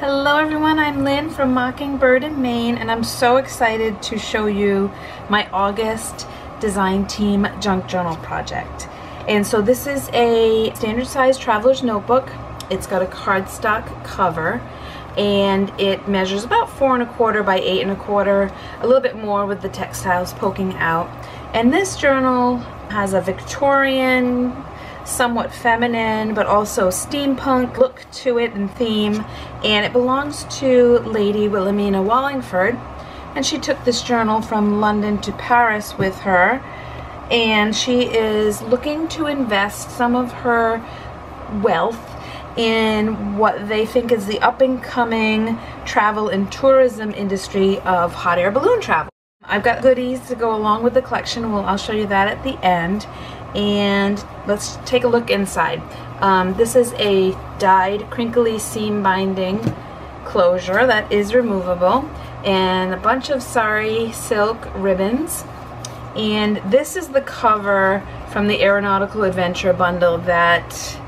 Hello everyone, I'm Lynn from Mockingbird in Maine, and I'm so excited to show you my August design team junk journal project. And so this is a standard size traveler's notebook. It's got a cardstock cover and it measures about 4 1/4 by 8 1/4, a little bit more with the textiles poking out. And this journal has a Victorian, somewhat feminine, but also steampunk look to it and theme, and it belongs to Lady Wilhelmina Wallingford, and she took this journal from London to Paris with her, and she is looking to invest some of her wealth in what they think is the up-and-coming travel and tourism industry of hot air balloon travel. I've got goodies to go along with the collection. Well, I'll show you that at the end. And let's take a look inside. This is a dyed crinkly seam binding closure that is removable, and a bunch of sari silk ribbons. And this is the cover from the Aeronautical Adventure bundle that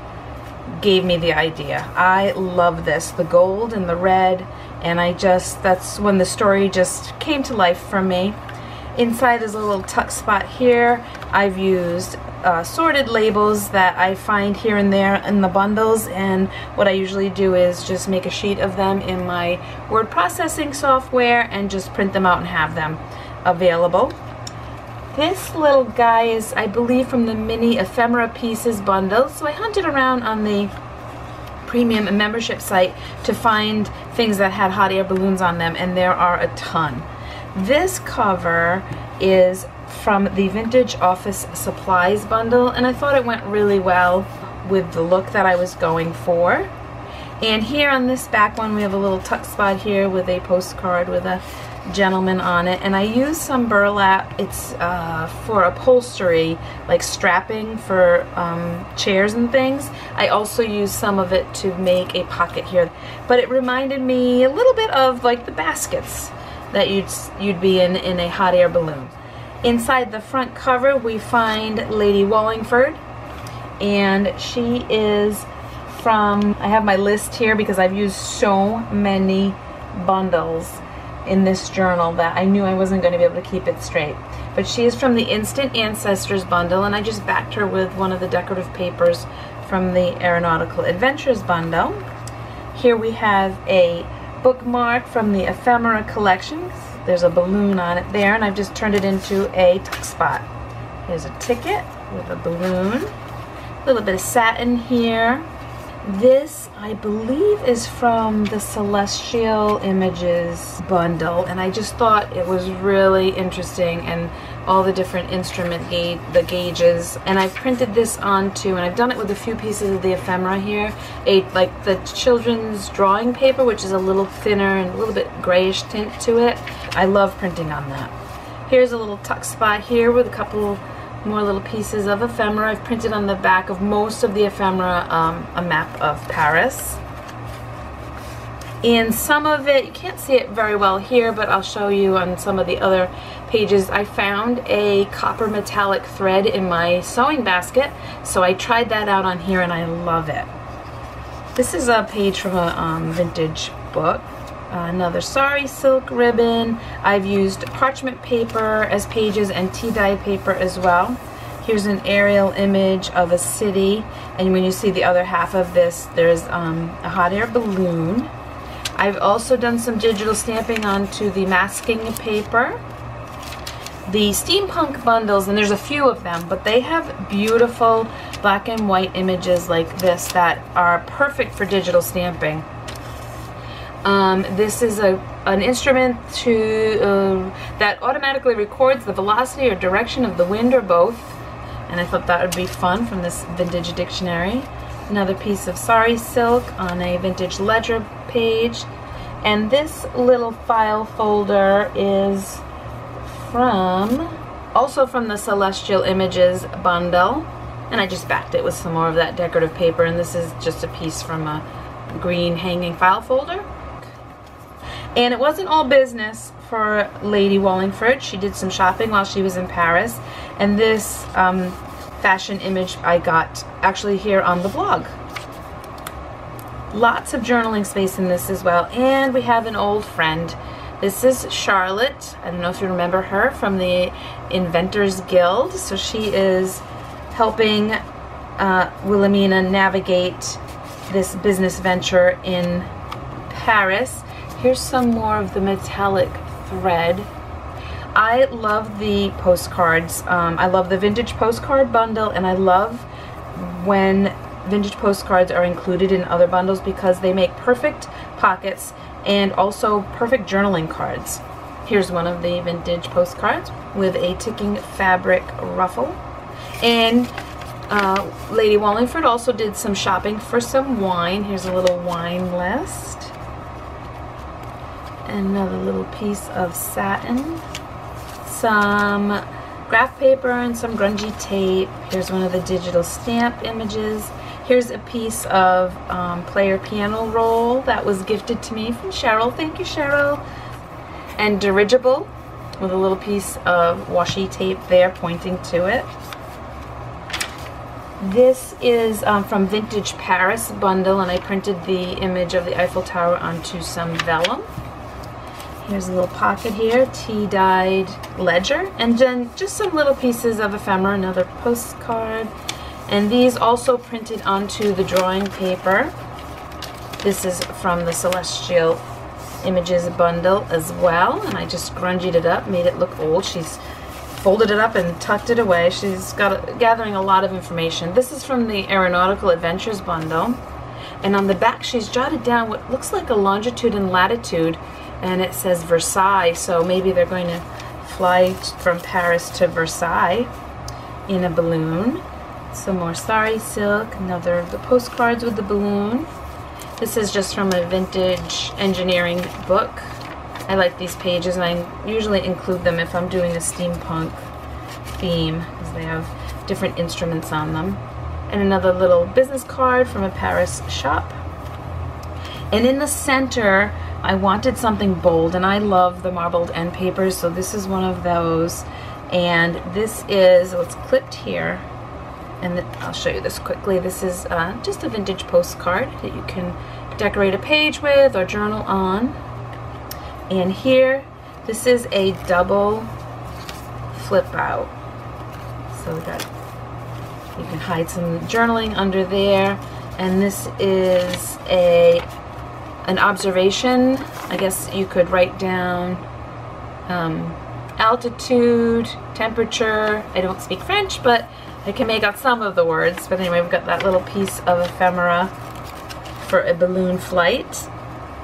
gave me the idea. I love this, the gold and the red, and that's when the story just came to life for me. Inside is a little tuck spot here. I've used sorted labels that I find here and there in the bundles, and what I usually do is just make a sheet of them in my word processing software and just print them out and have them available. This little guy is, I believe, from the mini ephemera pieces bundle, so I hunted around on the premium and membership site to find things that had hot air balloons on them, and there are a ton. This cover is from the vintage office supplies bundle, and I thought it went really well with the look that I was going for. And here on this back one, we have a little tuck spot here with a postcard with a gentleman on it, and I used some burlap. It's for upholstery, like strapping for chairs and things. I also used some of it to make a pocket here, but it reminded me a little bit of like the baskets that you'd be in a hot air balloon. Inside the front cover, we find Lady Wallingford, and she is from, I have my list here because I've used so many bundles in this journal that I knew I wasn't going to be able to keep it straight. But she is from the Instant Ancestors bundle, and I just backed her with one of the decorative papers from the Aeronautical Adventures bundle. Here we have a bookmark from the ephemera collections. There's a balloon on it there, and I've just turned it into a tuck spot. Here's a ticket with a balloon. A little bit of satin here. This, I believe, is from the Celestial Images bundle, and I just thought it was really interesting, and all the different instrument gauges. And I've printed this onto, and I've done it with a few pieces of the ephemera here, like the children's drawing paper, which is a little thinner and a little bit grayish tint to it. I love printing on that. Here's a little tuck spot here with a couple more little pieces of ephemera. I've printed on the back of most of the ephemera a map of Paris. And some of it, you can't see it very well here, but I'll show you on some of the other pages. I found a copper metallic thread in my sewing basket, so I tried that out on here and I love it. This is a page from a vintage book. Another sari silk ribbon. I've used parchment paper as pages and tea dye paper as well. Here's an aerial image of a city, and when you see the other half of this, there's a hot air balloon. I've also done some digital stamping onto the masking paper. The steampunk bundles, and there's a few of them, but they have beautiful black and white images like this that are perfect for digital stamping. This is an instrument that automatically records the velocity or direction of the wind or both, and I thought that would be fun from this vintage dictionary. Another piece of sari silk on a vintage ledger page, and this little file folder is also from the Celestial Images bundle, and I just backed it with some more of that decorative paper, and this is just a piece from a green hanging file folder. And it wasn't all business for Lady Wallingford. She did some shopping while she was in Paris, and this fashion image I got actually here on the blog. Lots of journaling space in this as well. And we have an old friend. This is Charlotte. I don't know if you remember her from the Inventors Guild. So she is helping Wilhelmina navigate this business venture in Paris. Here's some more of the metallic thread. I love the postcards. I love the vintage postcard bundle, and I love when vintage postcards are included in other bundles because they make perfect pockets and also perfect journaling cards. Here's one of the vintage postcards with a ticking fabric ruffle. And Lady Wallingford also did some shopping for some wine. Here's a little wine list. Another little piece of satin, some graph paper, and some grungy tape. Here's one of the digital stamp images. Here's a piece of player piano roll that was gifted to me from Cheryl. Thank you, Cheryl. And dirigible with a little piece of washi tape there pointing to it. This is from Vintage Paris bundle, and I printed the image of the Eiffel Tower onto some vellum. Here's a little pocket here, tea-dyed ledger, and then just some little pieces of ephemera, another postcard, and these also printed onto the drawing paper. This is from the Celestial Images bundle as well, and I just grungied it up, made it look old. She's folded it up and tucked it away. She's gathering a lot of information. This is from the Aeronautical Adventures bundle. And on the back, she's jotted down what looks like a longitude and latitude, and it says Versailles, so maybe they're going to fly from Paris to Versailles in a balloon. Some more sari silk, another of the postcards with the balloon. This is just from a vintage engineering book. I like these pages, and I usually include them if I'm doing a steampunk theme because they have different instruments on them. And another little business card from a Paris shop. And in the center, I wanted something bold, and I love the marbled end papers, so this is one of those. And this is, well, it's clipped here, and I'll show you this quickly. This is just a vintage postcard that you can decorate a page with or journal on. And here, this is a double flip out. So that you can hide some journaling under there. And this is an observation. I guess you could write down altitude, temperature. I don't speak French, but I can make out some of the words. But anyway, we've got that little piece of ephemera for a balloon flight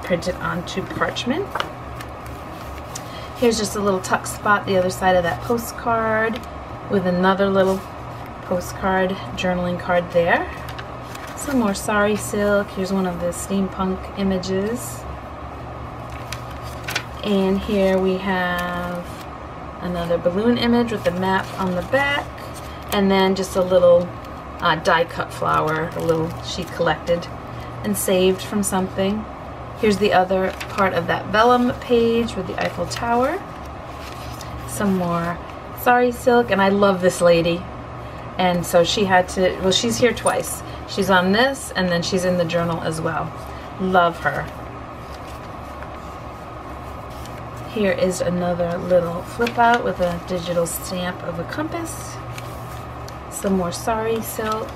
printed onto parchment. Here's just a little tuck spot the other side of that postcard with another little postcard, journaling card there. Some more sari silk. Here's one of the steampunk images. And here we have another balloon image with the map on the back. And then just a little die cut flower, a little she collected and saved from something. Here's the other part of that vellum page with the Eiffel Tower. Some more sari silk, and I love this lady. And so she had to, well, she's here twice. She's on this, and then she's in the journal as well. Love her. Here is another little flip out with a digital stamp of a compass. Some more sari silk.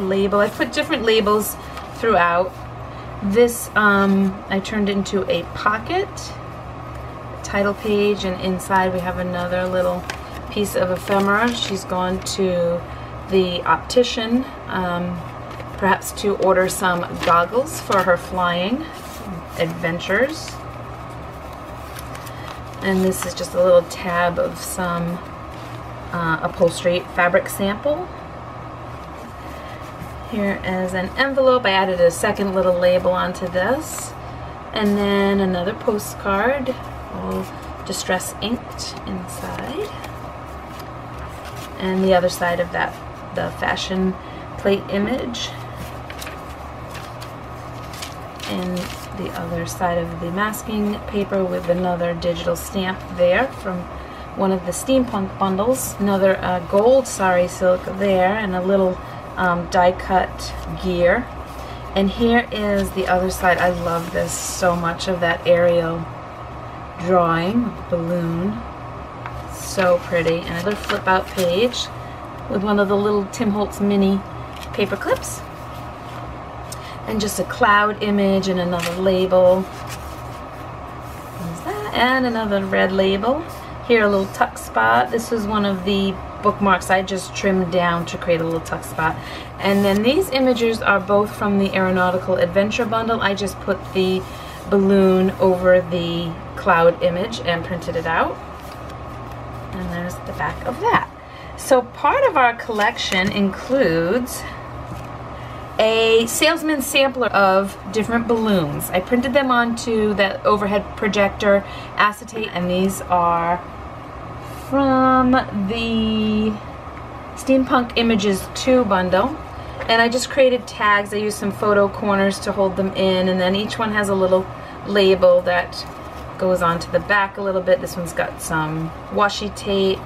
Label, I put different labels throughout. This I turned into a pocket title page, and inside we have another little piece of ephemera. She's gone to the optician, perhaps to order some goggles for her flying adventures. And this is just a little tab of some upholstery fabric sample. Here is an envelope. I added a second little label onto this. And then another postcard, all distress inked inside. And the other side of that, the fashion plate image. And the other side of the masking paper with another digital stamp there from one of the steampunk bundles. Another gold sari silk there, and a little die cut gear. And here is the other side. I love this so much, of that aerial drawing balloon. So pretty. And another flip out page with one of the little Tim Holtz mini paper clips, and just a cloud image and another label. There's that, and another red label. Here, a little tuck spot. This is one of the bookmarks I just trimmed down to create a little tuck spot. And then these images are both from the Aeronautical Adventure Bundle. I just put the balloon over the cloud image and printed it out. And there's the back of that. So part of our collection includes a salesman sampler of different balloons. I printed them onto that overhead projector acetate, and these are from the Steampunk Images 2 bundle. And I just created tags. I used some photo corners to hold them in, and then each one has a little label that goes on to the back a little bit. This one's got some washi tape,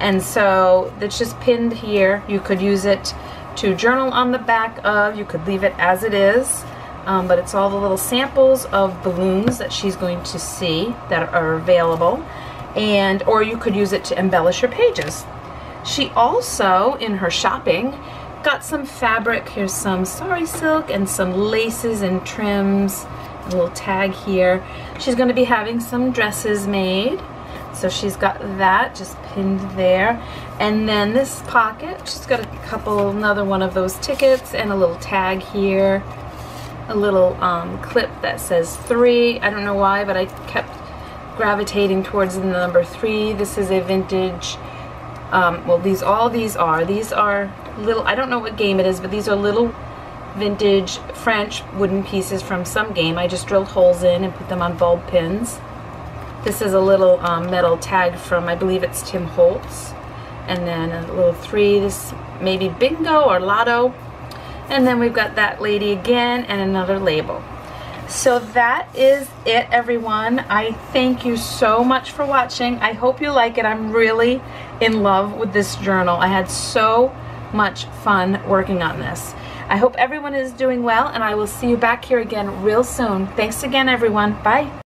and so it's just pinned here. You could use it to journal on the back of, you could leave it as it is, but it's all the little samples of balloons that she's going to see that are available. And or you could use it to embellish your pages. She also, in her shopping, got some fabric. Here's some sari silk and some laces and trims, a little tag here. She's going to be having some dresses made, so she's got that just pinned there. And then this pocket, she's got another one of those tickets and a little tag here, a little clip that says 3. I don't know why, but I kept gravitating towards the number 3. This is a vintage, well, these are little, I don't know what game it is, but these are little vintage French wooden pieces from some game. I just drilled holes in and put them on bulb pins. This is a little metal tag from, I believe it's Tim Holtz. And then a little 3, this maybe bingo or lotto. And then we've got that lady again and another label. So that is it, everyone. I thank you so much for watching. I hope you like it. I'm really in love with this journal. I had so much fun working on this. I hope everyone is doing well, and I will see you back here again real soon. Thanks again, everyone. Bye.